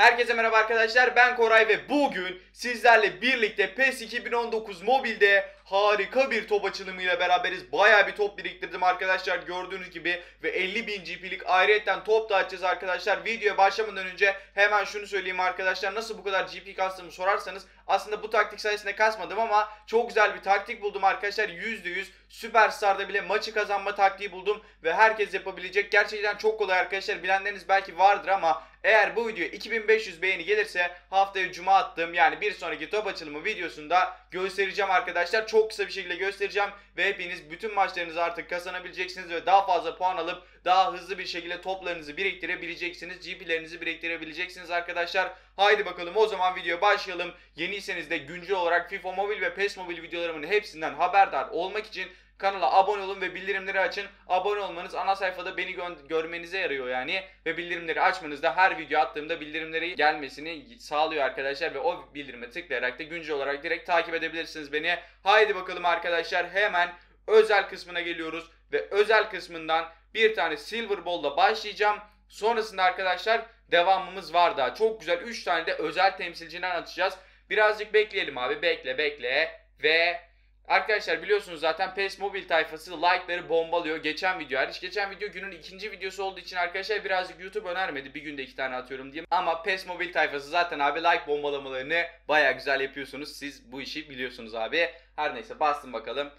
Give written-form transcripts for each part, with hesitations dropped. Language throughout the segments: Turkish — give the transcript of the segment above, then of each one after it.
Herkese merhaba arkadaşlar, ben Koray ve bugün sizlerle birlikte PES 2019 Mobile'de harika bir top açılımıyla beraberiz. Bayağı bir top biriktirdim arkadaşlar gördüğünüz gibi ve 50.000 GP'lik ayrıyetten top da açacağız arkadaşlar. Videoya başlamadan önce hemen şunu söyleyeyim arkadaşlar, nasıl bu kadar GP kastığımı sorarsanız aslında bu taktik sayesinde kasmadım ama çok güzel bir taktik buldum arkadaşlar. %100 Süperstar'da bile maçı kazanma taktiği buldum ve herkes yapabilecek. Gerçekten çok kolay arkadaşlar, bilenleriniz belki vardır ama eğer bu videoya 2500 beğeni gelirse haftaya cuma attığım yani bir sonraki top açılımı videosunda göstereceğim arkadaşlar. Çok kısa bir şekilde göstereceğim ve hepiniz bütün maçlarınızı artık kazanabileceksiniz ve daha fazla puan alıp daha hızlı bir şekilde toplarınızı biriktirebileceksiniz. GP'lerinizi biriktirebileceksiniz arkadaşlar. Haydi bakalım o zaman videoya başlayalım. Yeniyseniz de güncel olarak FIFA Mobile ve PES Mobile videolarımın hepsinden haberdar olmak için kanala abone olun ve bildirimleri açın. Abone olmanız ana sayfada beni görmenize yarıyor yani. Ve bildirimleri açmanız da her video attığımda bildirimleri gelmesini sağlıyor arkadaşlar. Ve o bildirime tıklayarak da güncel olarak direkt takip edebilirsiniz beni. Haydi bakalım arkadaşlar, hemen özel kısmına geliyoruz. Ve özel kısmından bir tane Silver Ball'la başlayacağım. Sonrasında arkadaşlar devamımız var daha. Çok güzel 3 tane de özel temsilciden atacağız. Birazcık bekleyelim abi, bekle. Ve arkadaşlar biliyorsunuz zaten PES Mobile tayfası like'ları bombalıyor. Geçen video hariç. Geçen video günün ikinci videosu olduğu için arkadaşlar birazcık YouTube önermedi. Bir günde 2 tane atıyorum diye. Ama PES Mobile tayfası zaten abi like bombalamalarını baya güzel yapıyorsunuz. Siz bu işi biliyorsunuz abi. Her neyse bastım bakalım.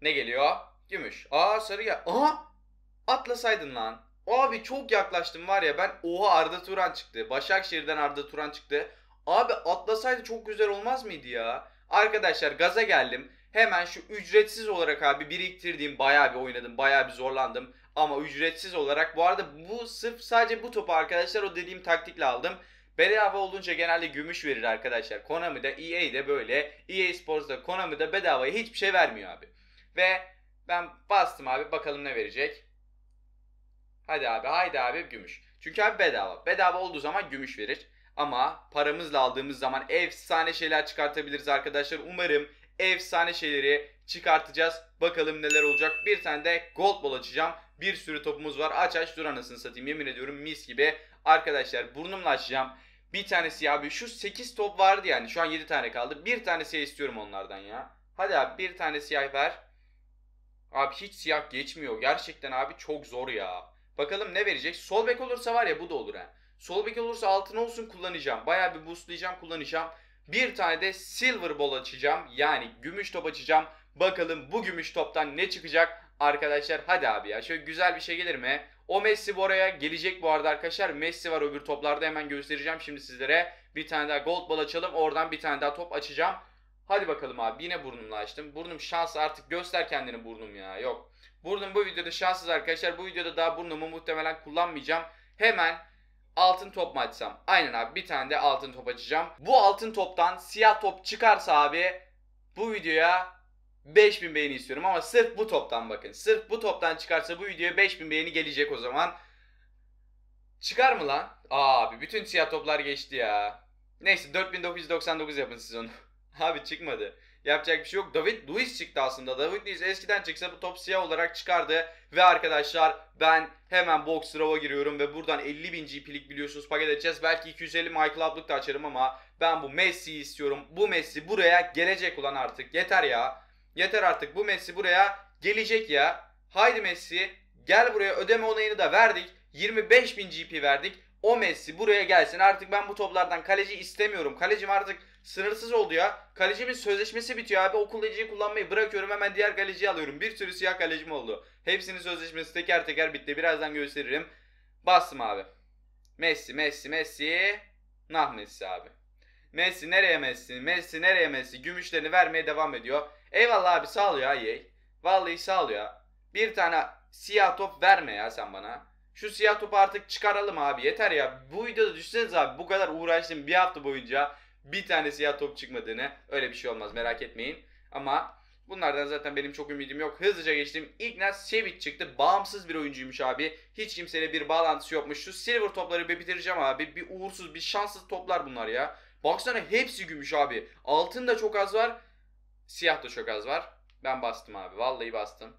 Ne geliyor? Gümüş. Aa sarı ya. Aha! Atlasaydın lan. Abi çok yaklaştım var ya ben. Oha Arda Turan çıktı. Başakşehir'den Arda Turan çıktı. Abi atlasaydı çok güzel olmaz mıydı ya? Arkadaşlar gaza geldim. Hemen şu ücretsiz olarak abi biriktirdiğim, bayağı bir oynadım, bayağı bir zorlandım ama ücretsiz olarak bu arada bu sırf sadece bu topu arkadaşlar o dediğim taktikle aldım. Bedava olunca genelde gümüş verir arkadaşlar. Konami'de, EA'de böyle, EA Sports'da, Konami'de bedavaya hiçbir şey vermiyor abi. Ve ben bastım abi, bakalım ne verecek. Hadi abi, haydi abi gümüş. Çünkü abi bedava. Bedava olduğu zaman gümüş verir ama paramızla aldığımız zaman efsane şeyler çıkartabiliriz arkadaşlar. Umarım efsane şeyleri çıkartacağız. Bakalım neler olacak. Bir tane de gold ball açacağım. Bir sürü topumuz var. Aç dur anasını satayım. Yemin ediyorum mis gibi. Arkadaşlar burnumla açacağım. Bir tanesi abi şu 8 top vardı yani. Şu an 7 tane kaldı. Bir tane siyah istiyorum onlardan ya. Hadi abi bir tane siyah ver. Abi hiç siyah geçmiyor. Gerçekten abi çok zor ya. Bakalım ne verecek. Sol bek olursa var ya bu da olur ha. Sol bek olursa altın olsun kullanacağım. Bayağı bir boostlayacağım kullanacağım. Bir tane de silver ball açacağım. Yani gümüş top açacağım. Bakalım bu gümüş toptan ne çıkacak arkadaşlar. Hadi abi ya şöyle güzel bir şey gelir mi? O Messi bu araya gelecek bu arada arkadaşlar. Messi var öbür toplarda, hemen göstereceğim şimdi sizlere. Bir tane daha gold ball açalım. Oradan bir tane daha top açacağım. Hadi bakalım abi, yine burnumla açtım. Burnum şanslı artık, göster kendini burnum ya. Yok. Burnum bu videoda şanssız arkadaşlar. Bu videoda daha burnumu muhtemelen kullanmayacağım. Hemen altın top mu açsam? Aynen abi bir tane de altın top açacağım. Bu altın toptan siyah top çıkarsa abi bu videoya 5000 beğeni istiyorum ama sırf bu toptan, bakın. Sırf bu toptan çıkarsa bu videoya 5000 beğeni gelecek o zaman. Çıkar mı lan? Abi bütün siyah toplar geçti ya. Neyse 4999 yapın siz onu. Abi çıkmadı. Yapacak bir şey yok. David Luiz çıktı aslında. David Luiz eskiden çıksa bu top siyah olarak çıkardı. Ve arkadaşlar ben hemen box draw'a giriyorum. Ve buradan 50.000 GP'lik biliyorsunuz paket edeceğiz. Belki 250 Michael Ablock da açarım ama ben bu Messi'yi istiyorum. Bu Messi buraya gelecek ulan artık. Yeter ya. Yeter artık, bu Messi buraya gelecek ya. Haydi Messi gel buraya, ödeme onayını da verdik. 25.000 GP verdik. O Messi buraya gelsin artık, ben bu toplardan kaleci istemiyorum. Kalecim artık sınırsız oldu ya. Kalecimin sözleşmesi bitiyor abi. O kaleciyi kullanmayı bırakıyorum, hemen diğer kaleciyi alıyorum. Bir sürü siyah kalecim oldu. Hepsinin sözleşmesi teker teker bitti. Birazdan gösteririm. Bastım abi. Messi. Nah Messi abi. Messi nereye Messi. Gümüşlerini vermeye devam ediyor. Eyvallah abi, sağ ol ya yey. Vallahi sağ ol ya. Bir tane siyah top verme ya sen bana. Şu siyah topu artık çıkaralım abi, yeter ya. Bu videoda düşünseniz abi, bu kadar uğraştım bir hafta boyunca. Bir tane siyah top çıkmadığını, öyle bir şey olmaz merak etmeyin. Ama bunlardan zaten benim çok ümidim yok. Hızlıca geçtim. İgnaz Şevik çıktı. Bağımsız bir oyuncuymuş abi. Hiç kimseyle bir bağlantısı yokmuş. Şu silver topları bir bitireceğim abi. Bir uğursuz, bir şanssız toplar bunlar ya. Baksana hepsi gümüş abi. Altın da çok az var. Siyah da çok az var. Ben bastım abi. Vallahi bastım.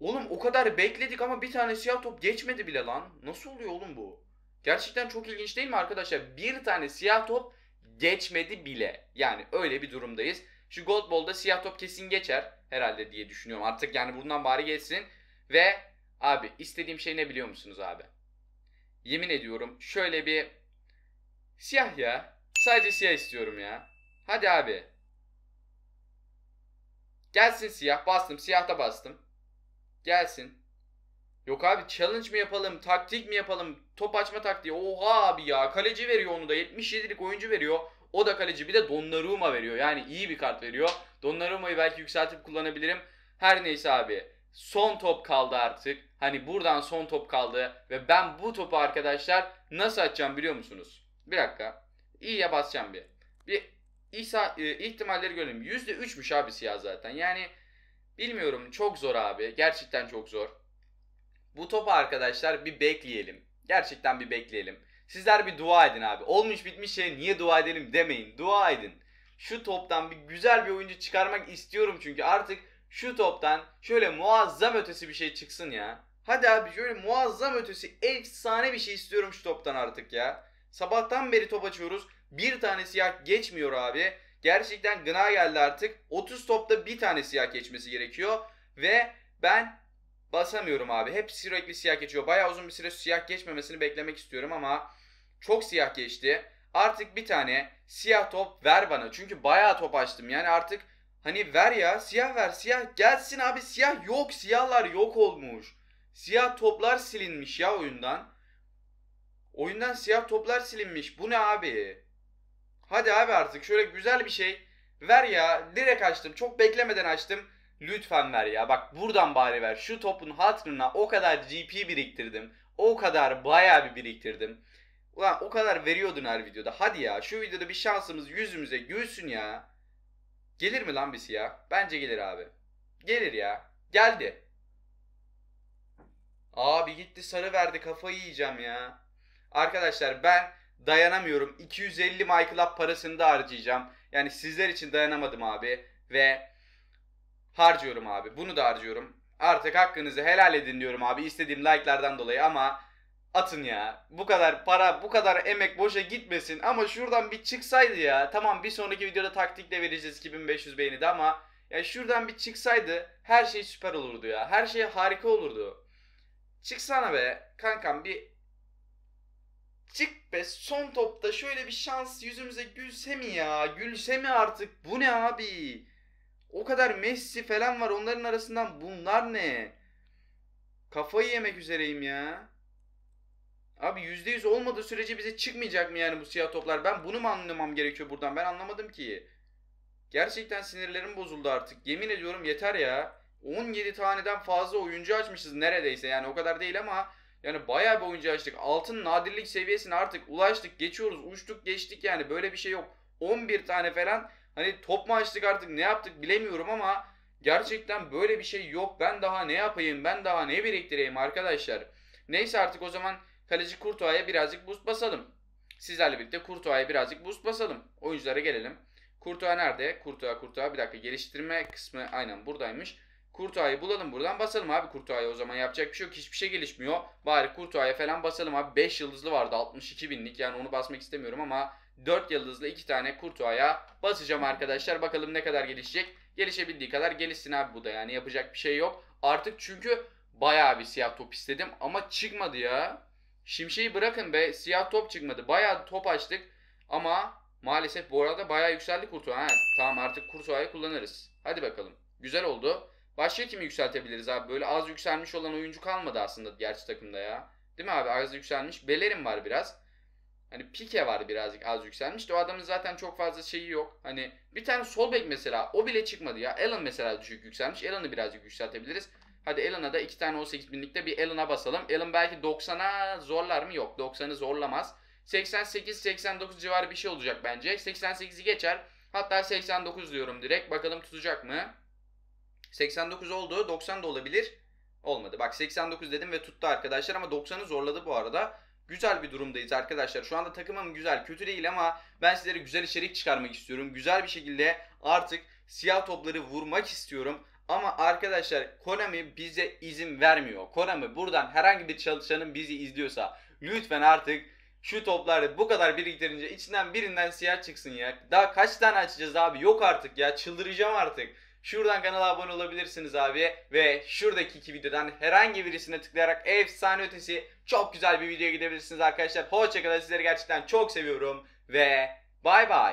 Oğlum o kadar bekledik ama bir tane siyah top geçmedi bile lan. Nasıl oluyor oğlum bu? Gerçekten çok ilginç değil mi arkadaşlar? Bir tane siyah top geçmedi bile. Yani öyle bir durumdayız. Şu Gold Ball'da siyah top kesin geçer herhalde diye düşünüyorum artık. Yani bundan bari geçsin. Ve abi istediğim şey ne biliyor musunuz abi? Yemin ediyorum şöyle bir siyah ya. Sadece siyah istiyorum ya. Hadi abi. Gelsin siyah. Bastım. Siyahta bastım. Gelsin. Yok abi, challenge mi yapalım? Taktik mi yapalım? Top açma taktiği. Oha abi ya. Kaleci veriyor onu da. 77'lik oyuncu veriyor. O da kaleci. Bir de Donnarumma veriyor. Yani iyi bir kart veriyor. Donnarumma'yı belki yükseltip kullanabilirim. Her neyse abi. Son top kaldı artık. Hani buradan son top kaldı. Ve ben bu topu arkadaşlar nasıl açacağım biliyor musunuz? Bir dakika. İyiye basacağım bir. İhtimalleri görelim. %3'müş abi siyah zaten. Yani bilmiyorum, çok zor abi. Gerçekten çok zor. Bu topu arkadaşlar bir bekleyelim. Gerçekten bir bekleyelim. Sizler bir dua edin abi. Olmuş bitmiş şey niye dua edelim demeyin. Dua edin. Şu toptan bir güzel bir oyuncu çıkarmak istiyorum çünkü artık şu toptan şöyle muazzam ötesi bir şey çıksın ya. Hadi abi şöyle muazzam ötesi efsane bir şey istiyorum şu toptan artık ya. Sabahtan beri top açıyoruz. Bir tane siyah geçmiyor abi. Gerçekten gına geldi artık. 30 topta bir tane siyah geçmesi gerekiyor. Ve ben basamıyorum abi. Hep sürekli siyah geçiyor. Bayağı uzun bir süre siyah geçmemesini beklemek istiyorum ama çok siyah geçti. Artık bir tane siyah top ver bana. Çünkü bayağı top açtım. Yani artık hani ver ya. Siyah ver. Siyah gelsin abi. Siyah yok. Siyahlar yok olmuş. Siyah toplar silinmiş ya oyundan. Oyundan siyah toplar silinmiş. Bu ne abi? Hadi abi artık şöyle güzel bir şey ver ya. Direkt açtım. Çok beklemeden açtım. Lütfen ver ya. Bak buradan bari ver. Şu topun hatırına o kadar GP biriktirdim. O kadar bayağı bir biriktirdim. Ulan o kadar veriyordun her videoda. Hadi ya şu videoda bir şansımız yüzümüze gülsün ya. Gelir mi lan bir siyah? Bence gelir abi. Gelir ya. Geldi. Abi gitti sarı verdi. Kafayı yiyeceğim ya. Arkadaşlar ben dayanamıyorum. 250 Michael Up parasını da harcayacağım. Yani sizler için dayanamadım abi. Ve harcıyorum abi. Bunu da harcıyorum. Artık hakkınızı helal edin diyorum abi. İstediğim like'lardan dolayı ama atın ya. Bu kadar para, bu kadar emek boşa gitmesin. Ama şuradan bir çıksaydı ya. Tamam bir sonraki videoda taktikle vereceğiz 2500 beğeni de ama ya şuradan bir çıksaydı her şey süper olurdu ya. Her şey harika olurdu. Çıksana be kankam bir. Çık be son topta şöyle bir şans yüzümüze gülse mi ya? Gülse mi artık? Bu ne abi? O kadar Messi falan var onların arasından bunlar ne? Kafayı yemek üzereyim ya. Abi %100 olmadığı sürece bize çıkmayacak mı yani bu siyah toplar? Ben bunu mu anlamam gerekiyor buradan? Ben anlamadım ki. Gerçekten sinirlerim bozuldu artık. Yemin ediyorum yeter ya. 17 taneden fazla oyuncu açmışız neredeyse. Yani o kadar değil ama... Yani bayağı bir oyuncu açtık. Altın nadirlik seviyesine artık ulaştık. Geçiyoruz. Uçtuk geçtik yani. Böyle bir şey yok. 11 tane falan. Hani top mu açtık artık ne yaptık bilemiyorum ama gerçekten böyle bir şey yok. Ben daha ne yapayım? Ben daha ne biriktireyim arkadaşlar? Neyse artık o zaman kaleci Kurtuğa'ya birazcık boost basalım. Sizlerle birlikte Kurtuğa'ya birazcık boost basalım. Oyunculara gelelim. Kurtuğa nerede? Kurtuğa. Bir dakika geliştirme kısmı aynen buradaymış. Kurtuğa'yı bulalım buradan basalım abi Kurtuğa'ya o zaman yapacak bir şey yok. Hiçbir şey gelişmiyor. Bari Kurtuğa'ya falan basalım abi. 5 yıldızlı vardı 62 binlik yani onu basmak istemiyorum ama 4 yıldızlı 2 tane Kurtuğa'ya basacağım arkadaşlar. Bakalım ne kadar gelişecek. Gelişebildiği kadar gelişsin abi bu da yani yapacak bir şey yok. Artık çünkü bayağı bir siyah top istedim ama çıkmadı ya. Şimşeği bırakın be siyah top çıkmadı. Bayağı top açtık ama maalesef bu arada bayağı yükseldi Kurtuğa. Tamam artık Kurtuğa'yı kullanırız. Hadi bakalım güzel oldu. Başka kimi yükseltebiliriz abi? Böyle az yükselmiş olan oyuncu kalmadı aslında gerçi takımda ya. Değil mi abi? Az yükselmiş. Bellerin var biraz. Hani Pique var birazcık az yükselmiş. O adamın zaten çok fazla şeyi yok. Hani bir tane sol bek mesela. O bile çıkmadı ya. Alan mesela düşük yükselmiş. Alan'ı birazcık yükseltebiliriz. Hadi Alan'a da 2 tane 18 binlikte bir Alan'a basalım. Alan belki 90'a zorlar mı? Yok. 90'ı zorlamaz. 88-89 civarı bir şey olacak bence. 88'i geçer. Hatta 89 diyorum direkt. Bakalım tutacak mı? 89 oldu. 90 da olabilir. Olmadı. Bak 89 dedim ve tuttu arkadaşlar ama 90'ı zorladı bu arada. Güzel bir durumdayız arkadaşlar. Şu anda takımım güzel. Kötü değil ama ben sizlere güzel içerik çıkarmak istiyorum. Güzel bir şekilde artık siyah topları vurmak istiyorum. Ama arkadaşlar Konami bize izin vermiyor. Konami buradan herhangi bir çalışanın bizi izliyorsa Lütfen artık şu toplarda bu kadar biriktirince içinden birinden siyah çıksın ya. Daha kaç tane açacağız abi? Yok artık ya. Çıldıracağım artık. Şuradan kanala abone olabilirsiniz abi. Ve şuradaki iki videodan herhangi birisine tıklayarak efsane ötesi çok güzel bir videoya gidebilirsiniz arkadaşlar. Hoşçakalın. Sizleri gerçekten çok seviyorum. Ve bay bay.